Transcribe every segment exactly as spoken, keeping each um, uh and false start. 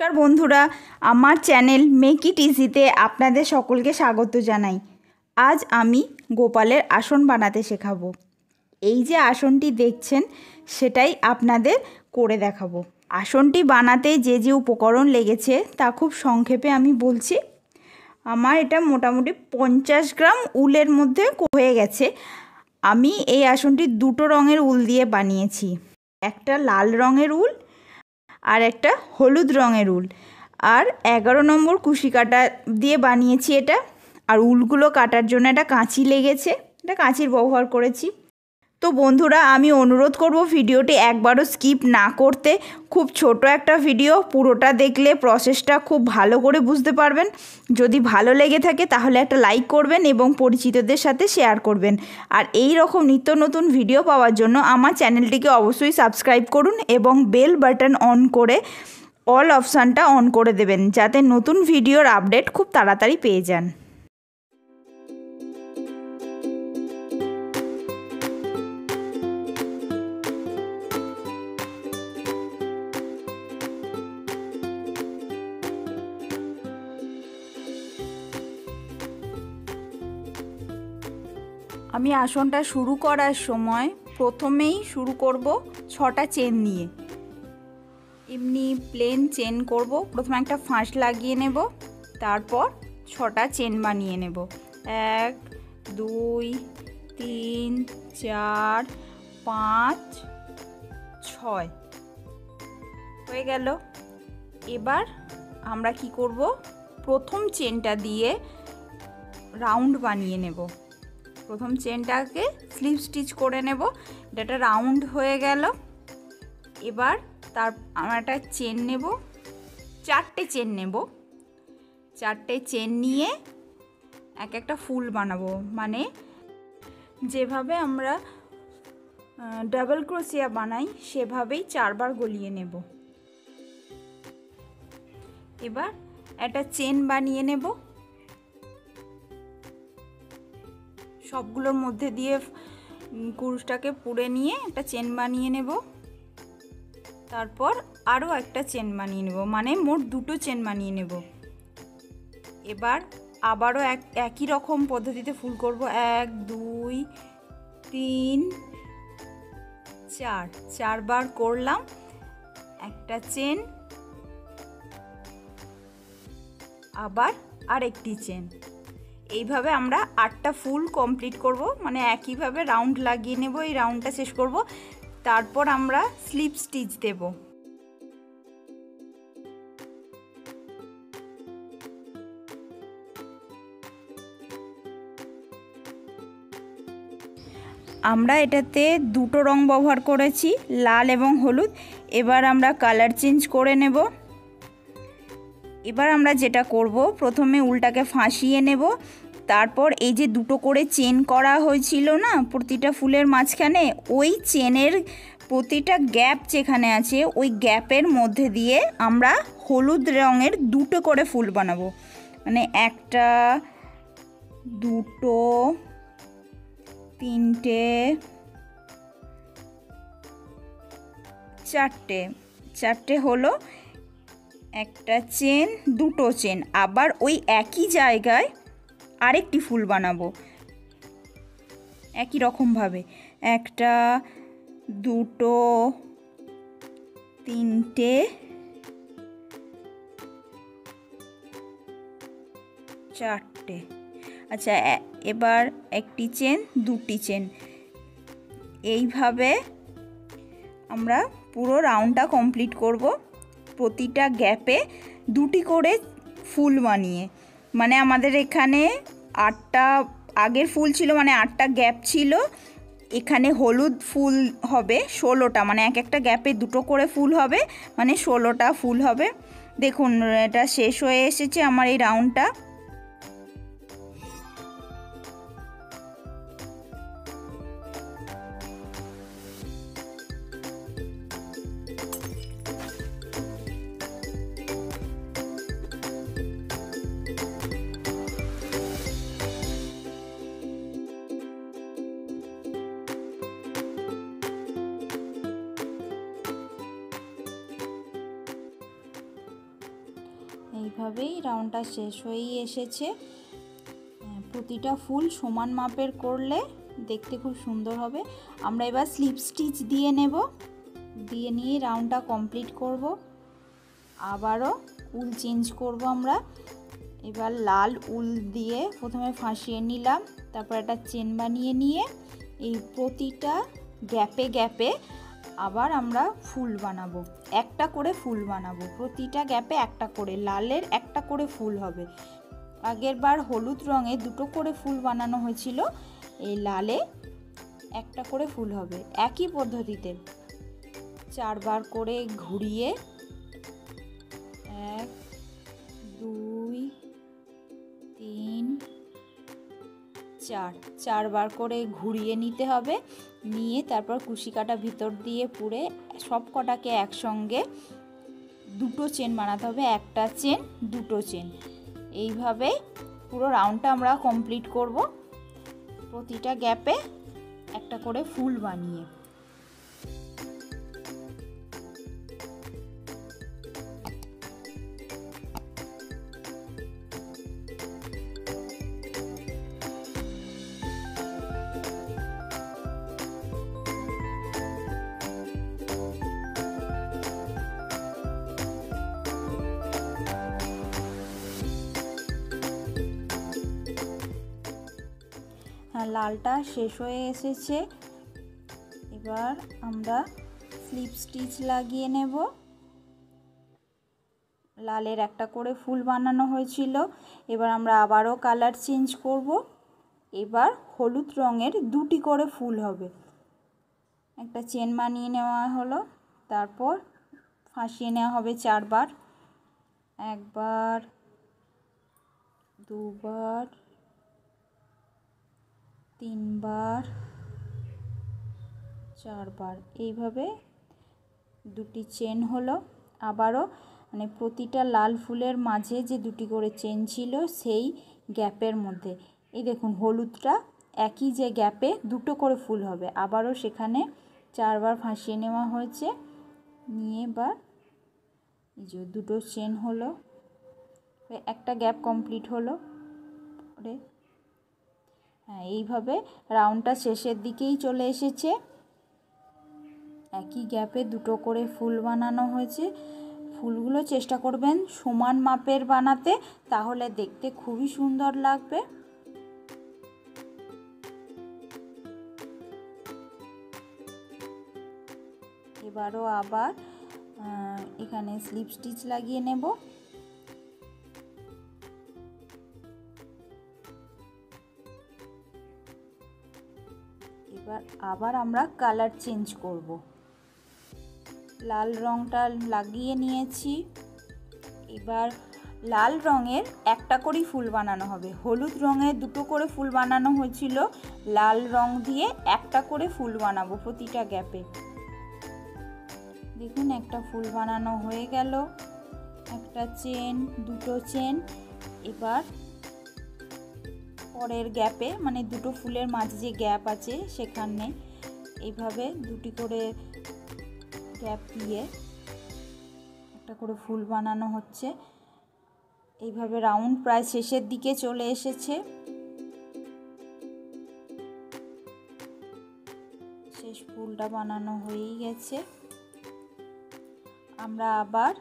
नमस्कार बंधुरा आमार चैनल मेकिट इजिते आपनादेर सकलके स्वागत जानाई। आज आमी गोपालेर आसन बनाते शेखाबो। एई जे आसनटी देखछेन सेटाई आपनादेर करे देखाबो। आसनटी बनाते जे जे उपकरण लेगेछे ता खूब संक्षेपे आमी बोलछी। आमार एटा मोटामुटी पचास ग्राम उलेर मध्ये हये गेछे। आमी एई आसनटी दुटो रंगेर उल दिये बानियेछि, एकटा लाल रंगेर उल और एक हलुद रंगेर उल और एगारो नम्बर कुशी काटा दिए बानियेछि। एटा और उलगुलो काटार जोन्नो एटा काँची लेगेछे, एटा काँचिर व्यवहार करेछि। तो बंधुरा आमी अनुरोध करब भिडियोटी एकबारो स्किप ना करते। खूब छोटो एकटा भिडियो, पुरोटा देखले प्रसेसटा खूब भालो करे बुझते पारबेन। जदि भालो लेगे थाके ताहले एकटा लाइक करबेन एबं परिचितदेर साथे शेयार करबेन। आर एई रकम नित्य नतुन भिडियो पावार जोन्नो आमार चैनलटिके अवश्यई सबस्क्राइब करुन एबं बेल बाटन अन करे अल अपशनटा अन करे देबेन, जाते नतुन भिडियोर आपडेट खूब ताड़ाताड़ी पेये जान। आमी आसनटा शुरू करार समय प्रथमेई शुरू करब छटा चेन निये। एमनी प्लेन चेन करब, प्रथमे एकटा फाँस लागिए नेब, तारपर छटा चेन बानिए नेब। एक दुई तीन चार पाँच छय हये गेल। एबार आमरा कि करब, प्रथम चेनटा दिए राउंड बानिए नेब। प्रथम चेनटाके स्लिप स्टिच करे नेब, एटा राउंड हये गेल। एबार तार आमरा एकटा चेन नेब, चारटे चेन नेब। चारटे चेन निये एक एकटा फुल बानाबो, माने जेभावे आमरा डबल क्रोशिया बानाई सेभावेई चारबार गलिये नेब। एबार एकटा चेन बानिये नेब, सबगुलोर मध्य दिए कुरुशटाके पुड़े निये एकटा चेन बानिये नेब। तारपर आरो एकटा चेन बानिये नेब, माने मोट दुटो चेन बानिये नेब। एबार आबारो एकई रकम पद्धतिते फुल करब। एक दुई तीन चार, चार बार करलाम। एकटा चेन, आबार आरेकटी चेन, এইভাবে আমরা আটটা ফুল কমপ্লিট করব, মানে একই ভাবে রাউন্ড লাগিয়ে নেব। এই রাউন্ডটা শেষ করব, তারপর আমরা স্লিপ স্টিচ দেব। আমরা এটাতে দুটো রং ব্যবহার করেছি, লাল এবং হলুদ। এবার আমরা কালার চেঞ্জ করে নেব। এবার আমরা যেটা করব, প্রথমে উলটাকে ফাঁসিয়ে নেব। তারপর এই যে দুটো করে চেন করা হয়েছিল না প্রতিটা ফুলের মাঝখানে, ওই চেনের প্রতিটা গ্যাপ যেখানে আছে ওই গ্যাপের মধ্যে দিয়ে আমরা হলুদ রঙের দুটো করে ফুল বানাবো, মানে একটা দুটো তিনটে চারটে, চারটে হলো একটা চেন দুটো চেন। আবার ওই একই জায়গায় আরেকটি ফুল বানাবো একই রকমভাবে, একটা দুটো তিনটে চারটে। আচ্ছা, এবার একটি চেন দুটি চেন, এইভাবে আমরা পুরো রাউন্ডটা কমপ্লিট করব। প্রতিটা গ্যাপে দুটি করে ফুল বানিয়ে, মানে আমাদের এখানে আটটা আগের ফুল ছিল, মানে আটটা গ্যাপ ছিল। এখানে হলুদ ফুল হবে ষোলোটা, মানে এক একটা গ্যাপে দুটো করে ফুল হবে, মানে ষোলোটা ফুল হবে। দেখুন এটা শেষ হয়ে এসেছে আমার এই রাউন্ডটা। এভাবেই রাউন্ডটা শেষ হয়েই এসেছে। প্রতিটা ফুল সমান মাপের করলে দেখতে খুব সুন্দর হবে। আমরা এবার স্লিপ স্টিচ দিয়ে নেব, দিয়ে নিয়ে রাউন্ডটা কমপ্লিট করব। আবারও উল চেঞ্জ করব আমরা। এবার লাল উল দিয়ে প্রথমে ফাঁসিয়ে নিলাম, তারপর একটা চেন বানিয়ে নিয়ে এই প্রতিটা গ্যাপে গ্যাপে আবার আমরা ফুল বানাবো, একটা করে ফুল বানাবো। প্রতিটা গ্যাপে একটা করে লালের একটা করে ফুল হবে। আগের বার হলুদ রঙে দুটো করে ফুল বানানো হয়েছিল, এই লালে একটা করে ফুল হবে। একই পদ্ধতিতে চারবার করে ঘুরিয়ে এক দুই তিন চার চারবার করে ঘুরিয়ে নিতে হবে, নিয়ে তারপর কুশি কাটা ভিতর দিয়ে পুরে সব কটাকে একসঙ্গে দুটো চেন বানাতে হবে, একটা চেন দুটো চেন। এইভাবে পুরো রাউন্ডটা আমরা কমপ্লিট করব, প্রতিটা গ্যাপে একটা করে ফুল বানিয়ে। লালটা শেষ হয়ে এসেছে। এবার আমরা স্লিপ স্টিচ লাগিয়ে নেব। লালের একটা করে ফুল বানানো হয়েছিল, এবার আমরা আবারও কালার চেঞ্জ করব। এবার হলুদ রঙের দুটি করে ফুল হবে, একটা চেন বানিয়ে নেওয়া হলো, তারপর ফাঁসিয়ে নেওয়া হবে চারবার, একবার দুবার তিনবার চারবার, এইভাবে দুটি চেন হলো। আবারও মানে প্রতিটা লাল ফুলের মাঝে যে দুটি করে চেন ছিল সেই গ্যাপের মধ্যে, এই দেখুন হলুদটা একই যে গ্যাপে দুটো করে ফুল হবে, আবারও সেখানে চারবার ফাঁসিয়ে নেওয়া হয়েছে, নিয়ে এবার এই যে দুটো চেন হলো, একটা গ্যাপ কমপ্লিট হলো। ওরে হ্যাঁ, এইভাবে রাউন্ডটা শেষের দিকেই চলে এসেছে। একই গ্যাপে দুটো করে ফুল বানানো হয়েছে। ফুলগুলো চেষ্টা করবেন সমান মাপের বানাতে, তাহলে দেখতে খুবই সুন্দর লাগবে। এবারও আবার এখানে স্লিপ স্টিচ লাগিয়ে নেব। এবার আবার আমরা কালার চেঞ্জ করব। লাল রঙটা লাগিয়ে নিয়েছি, এবার লাল রঙের একটা করে ফুল বানানো হবে। হলুদ রঙে দুটো করে ফুল বানানো হয়েছিল, লাল রং দিয়ে একটা করে ফুল বানাবো প্রতিটা গ্যাপে। দেখুন একটা ফুল বানানো হয়ে গেল, একটা চেন দুটো চেন। এবার পরের গ্যাপে মানে দুটো ফুলের মাঝে যে গ্যাপ আছে সেখানে এইভাবে দুটি করে গ্যাপ দিয়ে একটা করে ফুল বানানো হচ্ছে। এইভাবে রাউন্ড প্রায় শেষের দিকে চলে এসেছে। শেষ ফুলটা বানানো হয়েই গেছে। আমরা আবার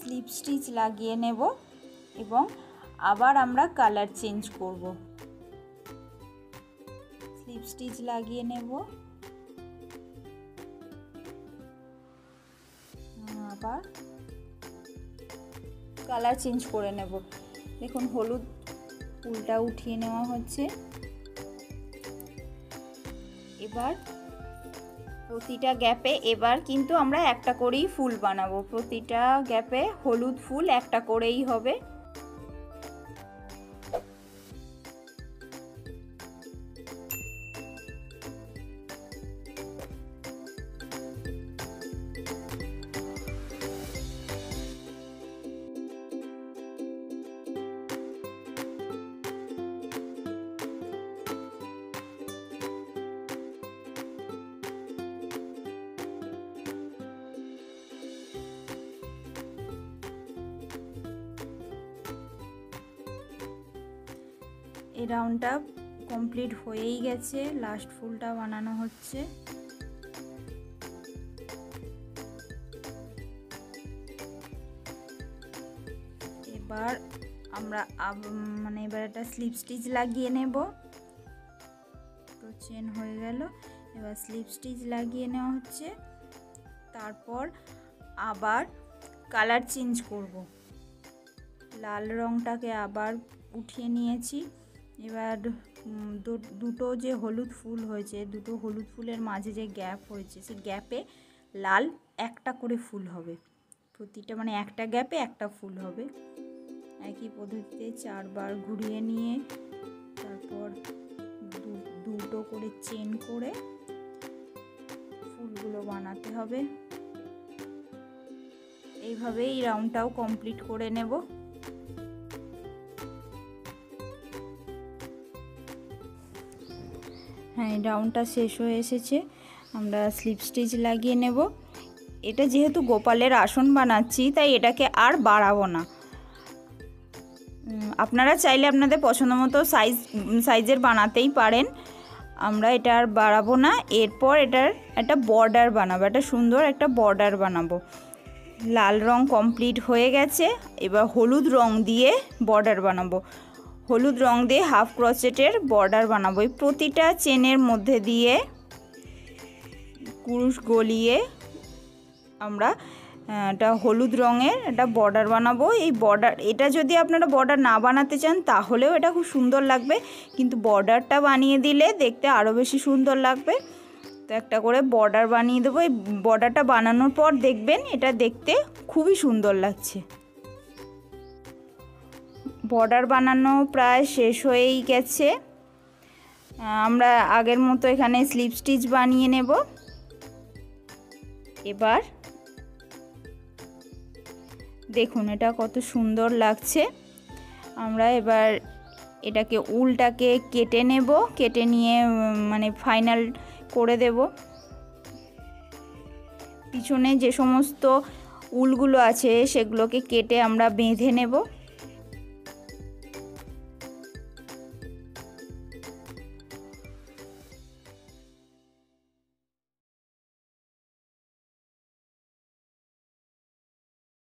স্লিপ স্টিচ লাগিয়ে নেব এবং আবার আমরা কালার চেঞ্জ করব। স্লিপ স্টিচ লাগিয়ে নেব, আবার কালার চেঞ্জ করে নেব। দেখুন হলুদ ফুলটা উঠিয়ে নেওয়া হচ্ছে। এবার প্রতিটা গ্যাপে এবার কিন্তু আমরা একটা করেই ফুল বানাবো, প্রতিটা গ্যাপে হলুদ ফুল একটা করেই হবে। ए राउंडटा कमप्लीट होएई गेछे। लास्ट फुलटा बानानो होच्छे। এবার আমরা মানে এবার একটা স্লিপ স্টিচ লাগিয়ে নেব। তো চেন হয়ে গেল, এবার স্লিপ স্টিচ লাগিয়ে নেওয়া হচ্ছে। তারপর আবার কালার চেঞ্জ করব। লাল রংটাকে আবার উঠিয়ে নিয়েছি। এবার দুটো যে হলুদ ফুল হয়েছে, দুটো হলুদ ফুলের মাঝে যে গ্যাপ হয়েছে, সেই গ্যাপে লাল একটা করে ফুল হবে। প্রতিটা মানে একটা গ্যাপে একটা ফুল হবে। একই পদ্ধতিতে চারবার ঘুরিয়ে নিয়ে তারপর দুটো করে চেন করে ফুলগুলো বানাতে হবে। এইভাবে এই রাউন্ডটাও কমপ্লিট করে নেব। হ্যাঁ, এই রাউন্ডটা শেষ হয়ে এসেছে। আমরা স্লিপ স্টিচ লাগিয়ে নেব। এটা যেহেতু গোপালের আসন বানাচ্ছি, তাই এটাকে আর বাড়াবো না। আপনারা চাইলে আপনাদের পছন্দ মতো সাইজ সাইজের বানাতেই পারেন। আমরা এটা আর বাড়াবো না। এরপর এটার একটা বর্ডার বানাবো, একটা সুন্দর একটা বর্ডার বানাবো। লাল রং কমপ্লিট হয়ে গেছে, এবার হলুদ রং দিয়ে বর্ডার বানাবো। হলুদ রং দিয়ে হাফ ক্রোচেটের বর্ডার বানাবো। এই প্রতিটা চেনের মধ্যে দিয়ে কুরুশ গলিয়ে আমরা একটা হলুদ রঙের একটা বর্ডার বানাবো। এই বর্ডার, এটা যদি আপনারা বর্ডার না বানাতে চান তাহলেও এটা খুব সুন্দর লাগবে, কিন্তু বর্ডারটা বানিয়ে দিলে দেখতে আরও বেশি সুন্দর লাগবে। তো একটা করে বর্ডার বানিয়ে দেবো। এই বর্ডারটা বানানোর পর দেখবেন এটা দেখতে খুবই সুন্দর লাগছে। বর্ডার বানানো প্রায় শেষ হয়েই গেছে। আমরা আগের মতো এখানে স্লিপ স্টিচ বানিয়ে নেব। এবার দেখুন এটা কত সুন্দর লাগছে। আমরা এবার এটাকে উলটাকে কেটে নেব, কেটে নিয়ে মানে ফাইনাল করে দেব। পিছনে যে সমস্ত উলগুলো আছে সেগুলোকে কেটে আমরা বেঁধে নেব।